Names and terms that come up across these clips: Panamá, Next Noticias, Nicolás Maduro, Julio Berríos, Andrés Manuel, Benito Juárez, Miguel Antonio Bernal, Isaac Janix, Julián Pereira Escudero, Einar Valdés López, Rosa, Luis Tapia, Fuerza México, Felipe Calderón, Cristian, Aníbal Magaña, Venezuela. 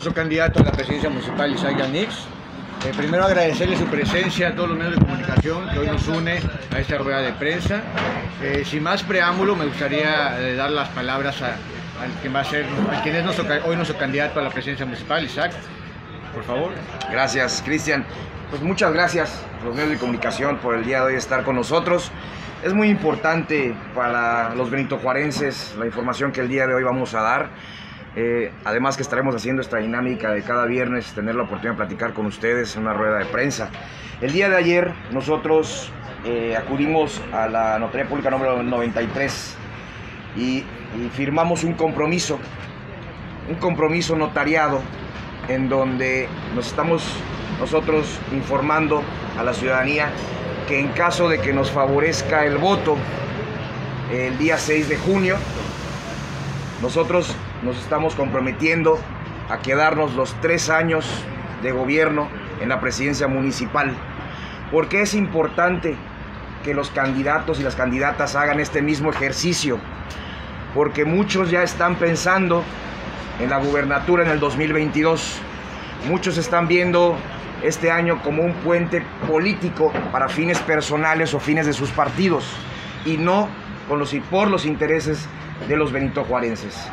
Soy candidato a la presidencia municipal Isaac Janix. Primero agradecerle su presencia a todos los medios de comunicación que hoy nos une a esta rueda de prensa. Sin más preámbulo me gustaría dar las palabras a quien es hoy nuestro candidato a la presidencia municipal, Isaac, por favor. Gracias, Cristian. Pues muchas gracias a los medios de comunicación por el día de hoy estar con nosotros. Es muy importante para los benitojuarenses la información que el día de hoy vamos a dar. Además que estaremos haciendo esta dinámica de cada viernes, tener la oportunidad de platicar con ustedes en una rueda de prensa. El día de ayer nosotros acudimos a la Notaría Pública número 93 y firmamos un compromiso notariado en donde nos estamos nosotros informando a la ciudadanía que en caso de que nos favorezca el voto el día 6 de junio, nosotros nos estamos comprometiendo a quedarnos los 3 años de gobierno en la presidencia municipal. Porque es importante que los candidatos y las candidatas hagan este mismo ejercicio, porque muchos ya están pensando en la gubernatura en el 2022. Muchos están viendo este año como un puente político para fines personales o fines de sus partidos y no por los intereses de los benitojuarenses.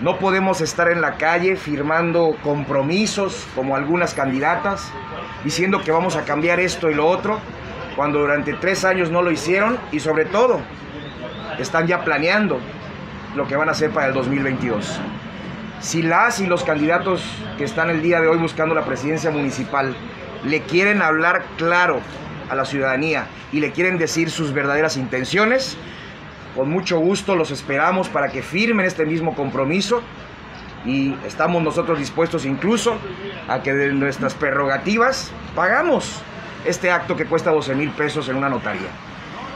No podemos estar en la calle firmando compromisos como algunas candidatas, diciendo que vamos a cambiar esto y lo otro, cuando durante 3 años no lo hicieron y sobre todo están ya planeando lo que van a hacer para el 2022. Si las y los candidatos que están el día de hoy buscando la presidencia municipal le quieren hablar claro a la ciudadanía y le quieren decir sus verdaderas intenciones, con mucho gusto los esperamos para que firmen este mismo compromiso y estamos nosotros dispuestos incluso a que de nuestras prerrogativas pagamos este acto que cuesta 12,000 pesos en una notaría.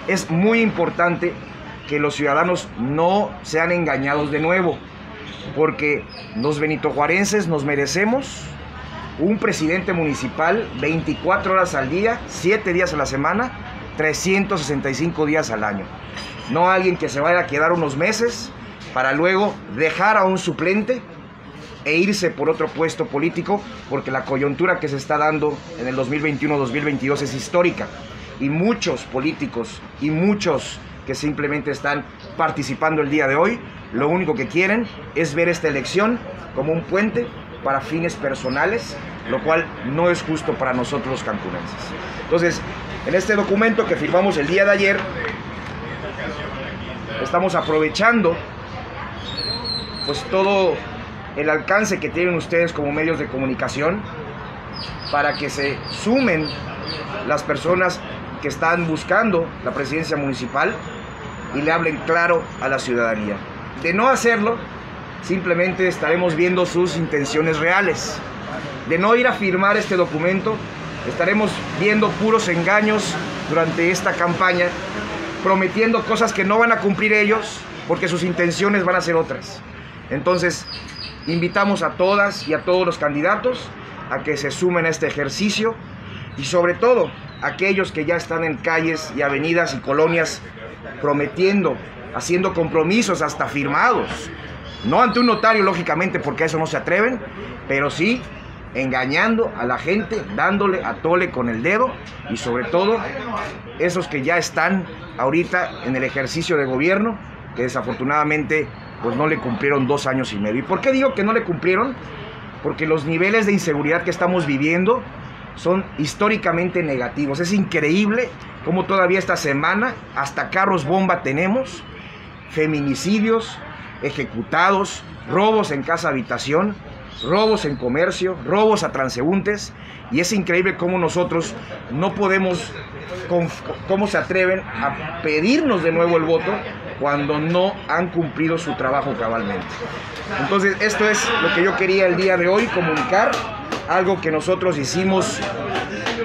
Es muy importante que los ciudadanos no sean engañados de nuevo, porque los benitojuarenses nos merecemos un presidente municipal 24 horas al día, 7 días a la semana, 365 días al año. No alguien que se vaya a quedar unos meses para luego dejar a un suplente e irse por otro puesto político, porque la coyuntura que se está dando en el 2021-2022 es histórica y muchos políticos y muchos que simplemente están participando el día de hoy, lo único que quieren es ver esta elección como un puente para fines personales, lo cual no es justo para nosotros los cancunenses. Entonces, en este documento que firmamos el día de ayer, estamos aprovechando pues todo el alcance que tienen ustedes como medios de comunicación para que se sumen las personas que están buscando la presidencia municipal y le hablen claro a la ciudadanía. De no hacerlo, simplemente estaremos viendo sus intenciones reales. De no ir a firmar este documento, estaremos viendo puros engaños durante esta campaña, prometiendo cosas que no van a cumplir ellos porque sus intenciones van a ser otras. Entonces, invitamos a todas y a todos los candidatos a que se sumen a este ejercicio y sobre todo aquellos que ya están en calles y avenidas y colonias prometiendo, haciendo compromisos hasta firmados. No ante un notario, lógicamente, porque a eso no se atreven, pero sí engañando a la gente, dándole a tole con el dedo y sobre todo esos que ya están ahorita en el ejercicio de gobierno, que desafortunadamente pues no le cumplieron 2 años y medio. ¿Y por qué digo que no le cumplieron? Porque los niveles de inseguridad que estamos viviendo son históricamente negativos. Es increíble cómo todavía esta semana hasta carros bomba tenemos, feminicidios, ejecutados, robos en casa habitación, robos en comercio, robos a transeúntes, y es increíble cómo nosotros no podemos, cómo se atreven a pedirnos de nuevo el voto cuando no han cumplido su trabajo cabalmente. Entonces, esto es lo que yo quería el día de hoy comunicar, algo que nosotros hicimos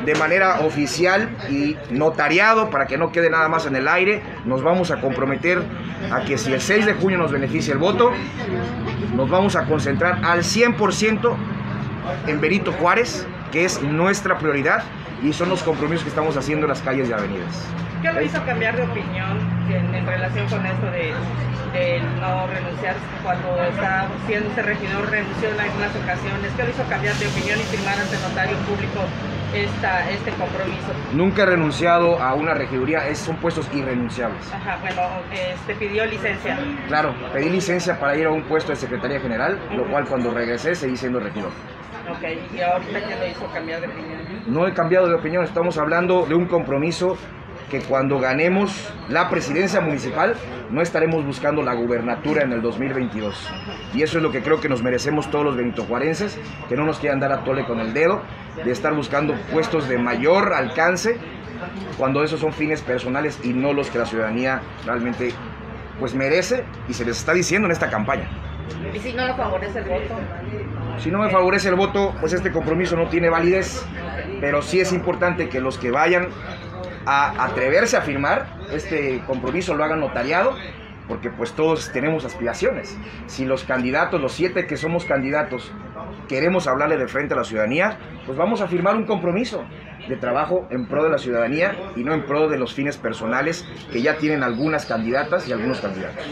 de manera oficial y notariado para que no quede nada más en el aire. Nos vamos a comprometer a que si el 6 de junio nos beneficia el voto, nos vamos a concentrar al 100% en Benito Juárez, que es nuestra prioridad y son los compromisos que estamos haciendo en las calles y avenidas. ¿Qué lo hizo cambiar de opinión en relación con esto de de no renunciar cuando estaba siendo regidor, renunció en algunas ocasiones, que lo hizo cambiar de opinión y firmar ante notario público este compromiso. Nunca ha renunciado a una regiduría, son puestos irrenunciables. Ajá, bueno, pidió licencia. Claro, pedí licencia para ir a un puesto de secretaría general, lo cual cuando regresé seguí siendo regidor. Ok, ¿y ahorita qué lo hizo cambiar de opinión? No he cambiado de opinión, estamos hablando de un compromiso que cuando ganemos la presidencia municipal no estaremos buscando la gubernatura en el 2022. Y eso es lo que creo que nos merecemos todos los benitojuarenses, que no nos quieran dar a tole con el dedo, de estar buscando puestos de mayor alcance, cuando esos son fines personales y no los que la ciudadanía realmente pues merece y se les está diciendo en esta campaña. ¿Y si no le favorece el voto? Si no me favorece el voto, pues este compromiso no tiene validez, pero sí es importante que los que vayan a atreverse a firmar este compromiso lo hagan notariado, porque pues todos tenemos aspiraciones. Si los candidatos, los 7 que somos candidatos, queremos hablarle de frente a la ciudadanía, pues vamos a firmar un compromiso de trabajo en pro de la ciudadanía y no en pro de los fines personales que ya tienen algunas candidatas y algunos candidatos.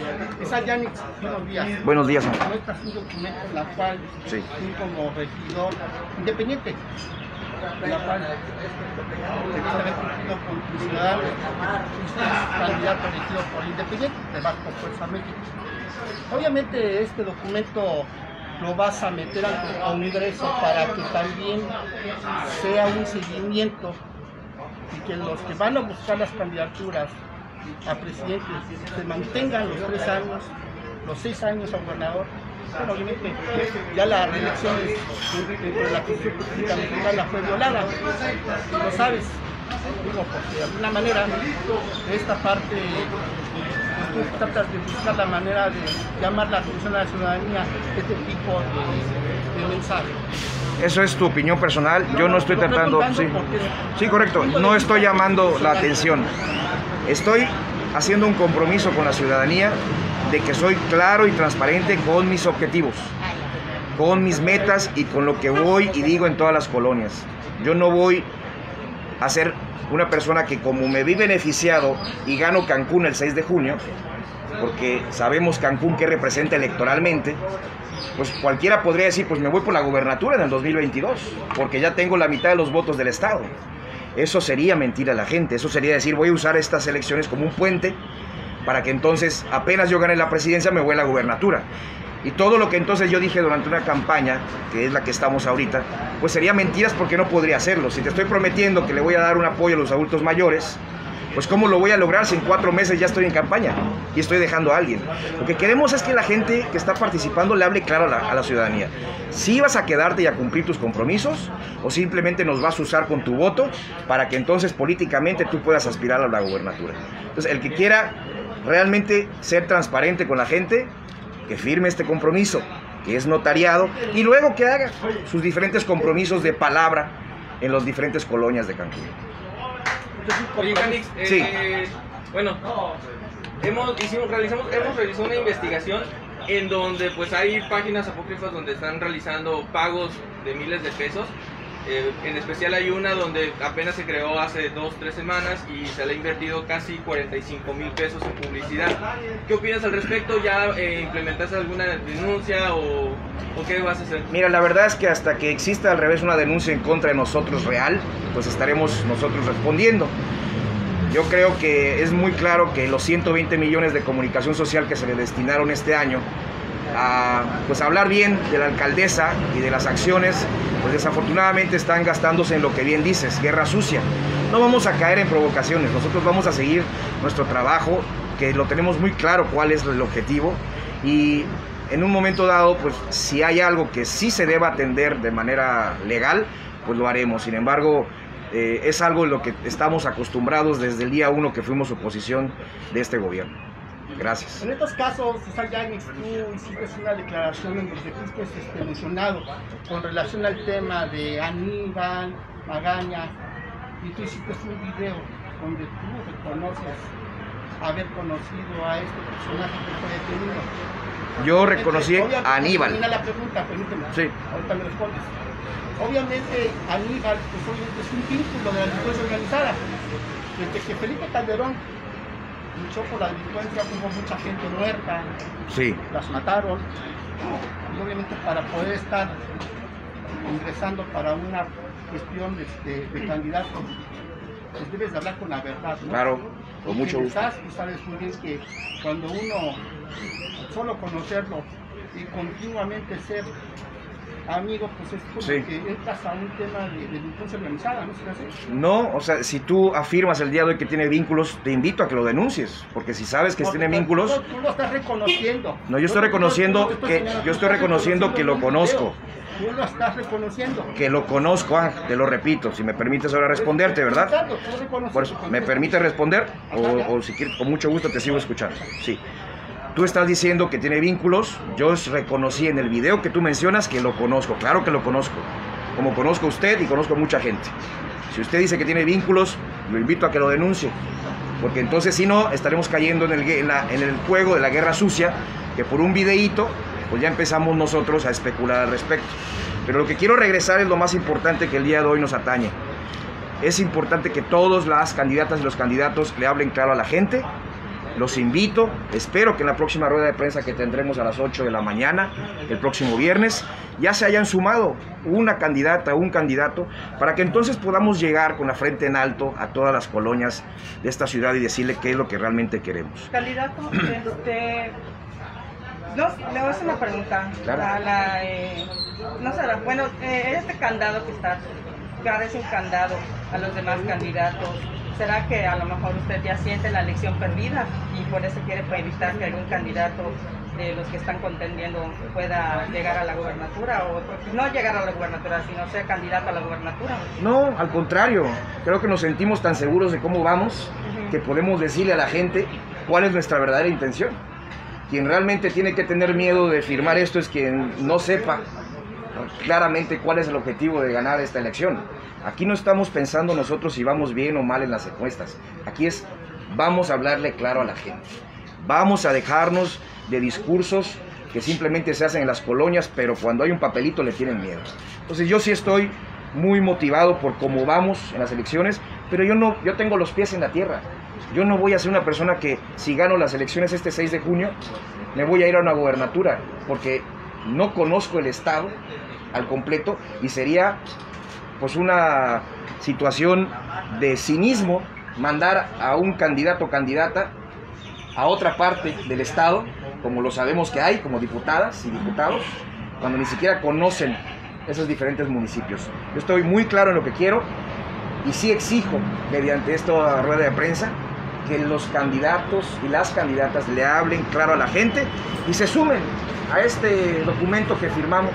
Isaac Janix, buenos días. Buenos días, señor. Esta es un documento la cual sí, como regidor independiente, la cual con tus ciudadanos, candidato elegido por independiente, te vas con Fuerza México. Obviamente este documento lo vas a meter a un ingreso para que también sea un seguimiento y que los que van a buscar las candidaturas a presidente se mantengan los 3 años, los 6 años a gobernador. Bueno, obviamente ya la reelección dentro de la Constitución Política Mexicana fue violada, lo sabes, digo, porque de alguna manera de esta parte tú tratas de buscar la manera de llamar la atención a la ciudadanía este tipo de mensaje. Eso es tu opinión personal, yo no estoy tratando... Sí, sí, correcto, no estoy llamando la atención, estoy haciendo un compromiso con la ciudadanía de que soy claro y transparente con mis objetivos, con mis metas y con lo que voy y digo en todas las colonias. Yo no voy a ser una persona que, como me vi beneficiado y gano Cancún el 6 de junio, porque sabemos Cancún que representa electoralmente, pues cualquiera podría decir, pues me voy por la gubernatura en el 2022, porque ya tengo la mitad de los votos del estado. Eso sería mentir a la gente, eso sería decir, voy a usar estas elecciones como un puente para que entonces, apenas yo gane la presidencia, me voy a la gubernatura. Y todo lo que entonces yo dije durante una campaña, que es la que estamos ahorita, pues sería mentiras porque no podría hacerlo. Si te estoy prometiendo que le voy a dar un apoyo a los adultos mayores, pues ¿cómo lo voy a lograr si en 4 meses ya estoy en campaña y estoy dejando a alguien? Lo que queremos es que la gente que está participando le hable claro a la ciudadanía. ¿Sí vas a quedarte y a cumplir tus compromisos o simplemente nos vas a usar con tu voto para que entonces políticamente tú puedas aspirar a la gubernatura? Entonces, el que quiera realmente ser transparente con la gente, que firme este compromiso, que es notariado, y luego que haga sus diferentes compromisos de palabra en las diferentes colonias de Cancún. Oye, Janix, sí. Bueno, hemos realizado una investigación en donde pues hay páginas apócrifas donde están realizando pagos de miles de pesos. En especial hay una donde apenas se creó hace 2 o 3 semanas y se le ha invertido casi 45 mil pesos en publicidad. ¿Qué opinas al respecto? ¿Ya implementaste alguna denuncia o qué vas a hacer? Mira, la verdad es que hasta que exista al revés una denuncia en contra de nosotros real, pues estaremos nosotros respondiendo. Yo creo que es muy claro que los 120 millones de comunicación social que se le destinaron este año a pues hablar bien de la alcaldesa y de las acciones, pues desafortunadamente están gastándose en lo que bien dices, guerra sucia. No vamos a caer en provocaciones, nosotros vamos a seguir nuestro trabajo, que lo tenemos muy claro cuál es el objetivo, y en un momento dado, pues si hay algo que sí se deba atender de manera legal, pues lo haremos. Sin embargo, es algo en lo que estamos acostumbrados desde el día 1 que fuimos oposición de este gobierno. Gracias. En estos casos, Isaac Janix, tú hiciste una declaración en donde fuiste mencionado con relación al tema de Aníbal Magaña, y tú hiciste un video donde tú reconoces haber conocido a este personaje que fue detenido. Yo reconocí a Aníbal. Termina la pregunta, permíteme. Sí. Ahorita me respondes. Obviamente, Aníbal pues, es un vínculo de la delincuencia organizada. Desde que Felipe Calderón luchó por la delincuencia, hubo mucha gente muerta, sí, las mataron, y obviamente para poder estar ingresando para una cuestión de candidato, pues debes de hablar con la verdad, ¿no? Claro, con mucho gusto. Tú sabes muy bien que cuando uno, solo conocerlo y continuamente ser amigo, pues es porque sí, entras a un tema de delincuencia organizada, ¿no? No, o sea, si tú afirmas el día de hoy que tiene vínculos, te invito a que lo denuncies, porque si sabes que tiene vínculos... Tú lo estás reconociendo. No, yo estoy reconociendo que lo conozco. Tú lo estás reconociendo. Que lo conozco, te lo repito, si me permites ahora responderte, ¿verdad? Por eso, ¿me permites responder? O si quieres, con mucho gusto te sigo escuchando, sí. Tú estás diciendo que tiene vínculos, yo reconocí en el video que tú mencionas que lo conozco, claro que lo conozco, como conozco a usted y conozco a mucha gente. Si usted dice que tiene vínculos, lo invito a que lo denuncie, porque entonces si no, estaremos cayendo en el juego de la guerra sucia, que por un videíto, pues ya empezamos nosotros a especular al respecto. Pero lo que quiero regresar es lo más importante que el día de hoy nos atañe. Es importante que todas las candidatas y los candidatos le hablen claro a la gente. Los invito, espero que en la próxima rueda de prensa que tendremos a las 8 de la mañana, el próximo viernes, ya se hayan sumado una candidata, un candidato, para que entonces podamos llegar con la frente en alto a todas las colonias de esta ciudad y decirle qué es lo que realmente queremos. Candidato, le voy a hacer una pregunta. Claro. No sé, bueno, este candado que está, es un candado a los demás candidatos. ¿Será que a lo mejor usted ya siente la elección perdida y por eso quiere evitar que algún candidato de los que están contendiendo pueda llegar a la gubernatura? O no llegar a la gubernatura, sino ser candidato a la gubernatura. No, al contrario. Creo que nos sentimos tan seguros de cómo vamos que podemos decirle a la gente cuál es nuestra verdadera intención. Quien realmente tiene que tener miedo de firmar esto es quien no sepa claramente cuál es el objetivo de ganar esta elección. Aquí no estamos pensando nosotros si vamos bien o mal en las encuestas. Aquí es, vamos a hablarle claro a la gente. Vamos a dejarnos de discursos que simplemente se hacen en las colonias, pero cuando hay un papelito le tienen miedo. Entonces yo sí estoy muy motivado por cómo vamos en las elecciones, pero yo tengo los pies en la tierra. Yo no voy a ser una persona que si gano las elecciones este 6 de junio, me voy a ir a una gobernatura, porque no conozco el estado al completo y sería pues una situación de cinismo mandar a un candidato o candidata a otra parte del estado, como lo sabemos que hay, como diputadas y diputados, cuando ni siquiera conocen esos diferentes municipios. Yo estoy muy claro en lo que quiero y sí exijo, mediante esta rueda de prensa, que los candidatos y las candidatas le hablen claro a la gente y se sumen a este documento que firmamos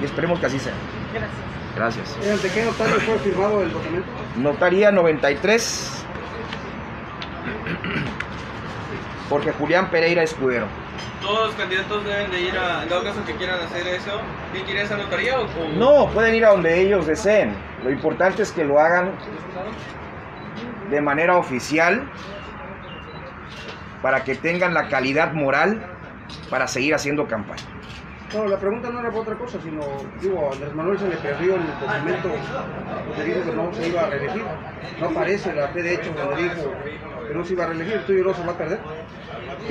y esperemos que así sea. Gracias. Gracias. ¿De qué notario fue firmado el documento? Notaría 93, porque Julián Pereira Escudero. ¿Todos los candidatos deben de ir a, en todo caso que quieran hacer eso, ir a esa notaría o...? No, pueden ir a donde ellos deseen. Lo importante es que lo hagan de manera oficial para que tengan la calidad moral para seguir haciendo campaña. No, la pregunta no era por otra cosa, sino, digo, a Andrés Manuel se le perdió el documento donde dijo que no se iba a reelegir. No aparece la fe de hecho donde dijo que no se iba a reelegir. ¿Tú y Rosa va a perder?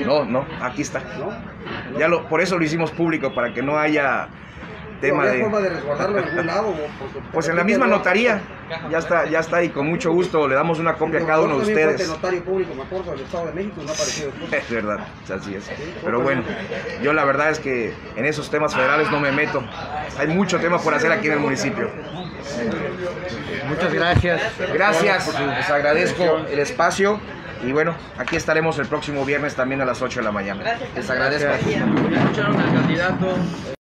No, no, aquí está. ¿No? Ya por eso lo hicimos público, para que no haya tema de... ¿Hay forma de resguardarlo en algún lado? Pues en la misma notaría. Ya está, y con mucho gusto le damos una copia a cada uno de ustedes. El notario público, me acuerdo, del Estado de México, no ha aparecido. Es verdad, así es. Pero bueno, yo la verdad es que en esos temas federales no me meto. Hay mucho tema por hacer aquí en el municipio. Muchas gracias. Gracias, les agradezco el espacio. Y bueno, aquí estaremos el próximo viernes también a las 8 de la mañana. Les agradezco. ¿Escucharon al candidato?